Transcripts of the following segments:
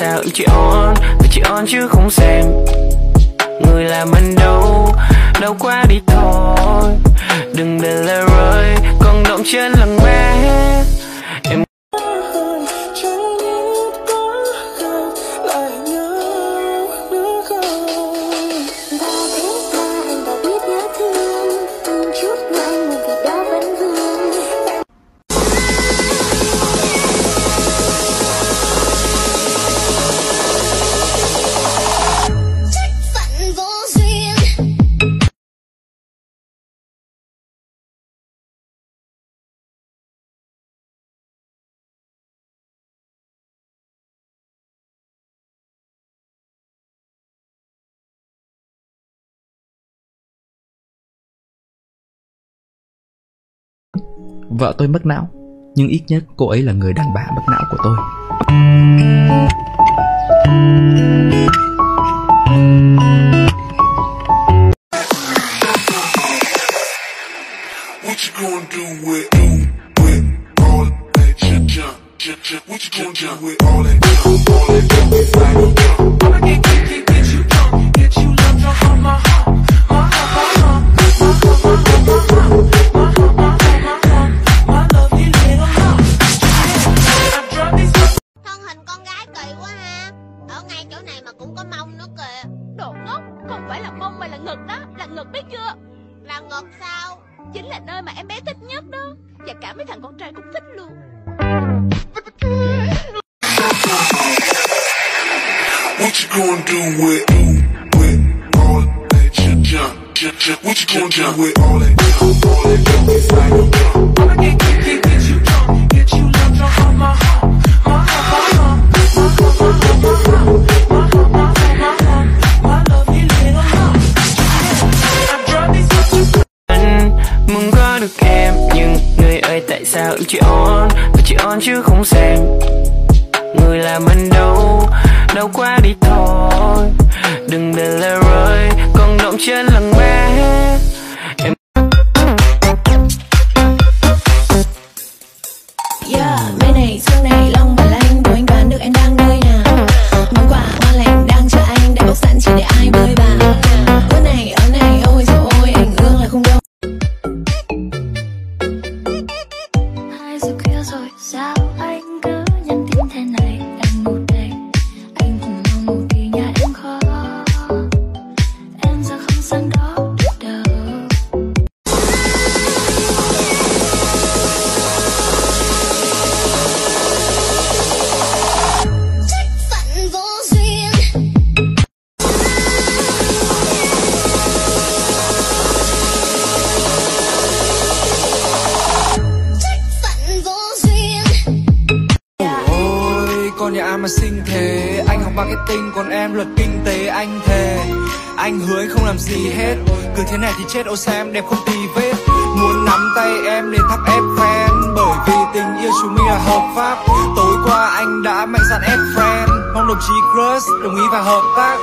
sao chị on chứ không xem. Người làm anh đâu, đâu quá đi thôi. Đừng để lệ rơi, còn động trên làng mẹ. Em vợ tôi mất não, nhưng ít nhất cô ấy là người đàn bà mất não của tôi. Chết ô xa em đẹp không tì vết. Muốn nắm tay em để thắp ép fan, bởi vì tình yêu chúng mình là hợp pháp. Tối qua anh đã mạnh dạn ép friend, mong đồng chí crush đồng ý và hợp tác.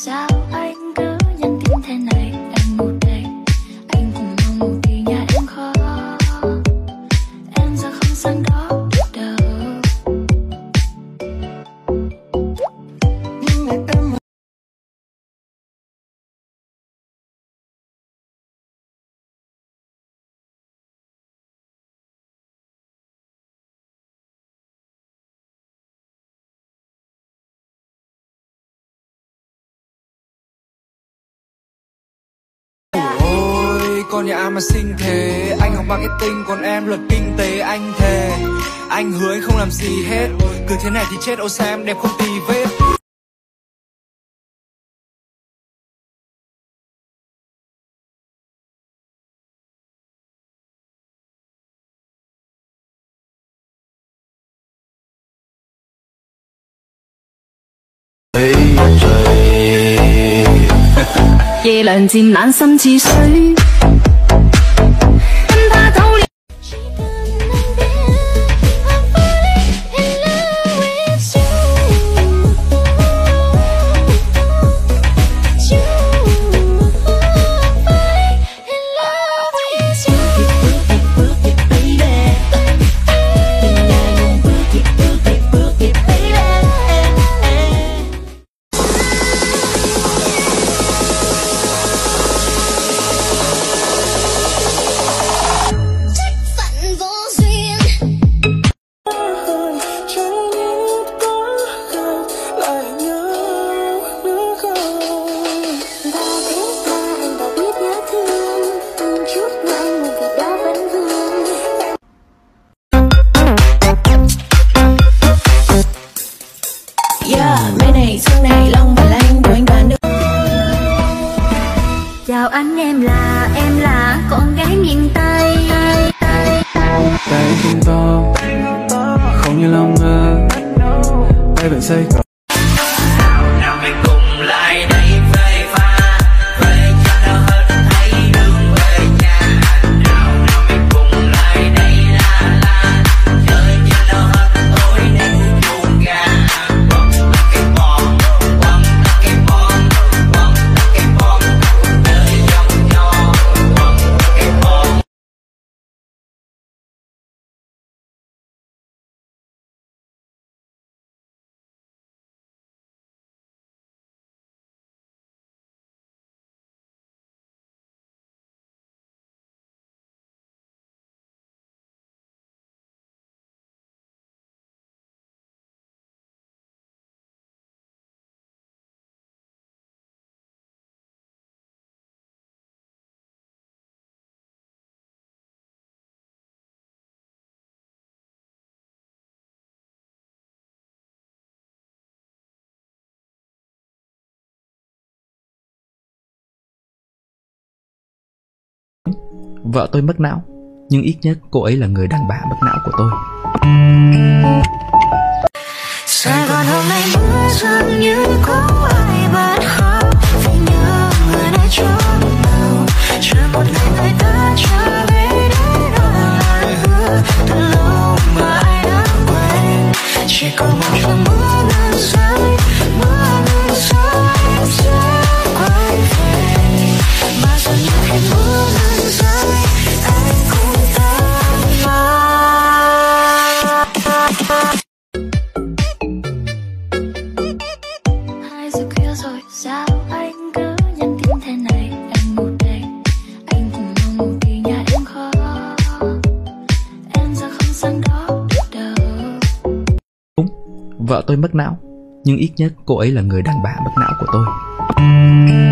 Sao anh cứ nhắn tin thế này, đang ngủ đây, anh cũng mong ngủ thì nhà em khó. Em giờ không sang đó được đâu. Nhưng ngày em con nhà mà xinh thế, anh học marketing còn em luật kinh tế. Anh thề anh hứa anh không làm gì hết, cứ thế này thì chết ô xem đẹp không tì vết. 夜涼漸冷心似水。 Chào anh, em là con gái miền Tây. Tay không to, không như lòng ngờ. Tay vẫn say cỏ. Nào mình cùng lại đây về pha, về cho nó hết thấy đường về nhà. Nào mình cùng lại đây la, chơi cho nó hết ôi nụ chuông gà. Vợ tôi mất não, nhưng ít nhất cô ấy là người đàn bà mất não của tôi. Sài Gòn hôm nay mưa dường như có ai bắt khóc vì nhớ người đã trốn vào. Chờ một ngày người ta trở về để đó là hứa từ lâu mà ai đã quên. Chỉ còn một chút mưa ngừng rơi, mưa ngừng rơi, sẽ quay về. Mà giờ như thế mưa ngừng rơi. Vợ tôi mất não, nhưng ít nhất cô ấy là người đàn bà mất não của tôi.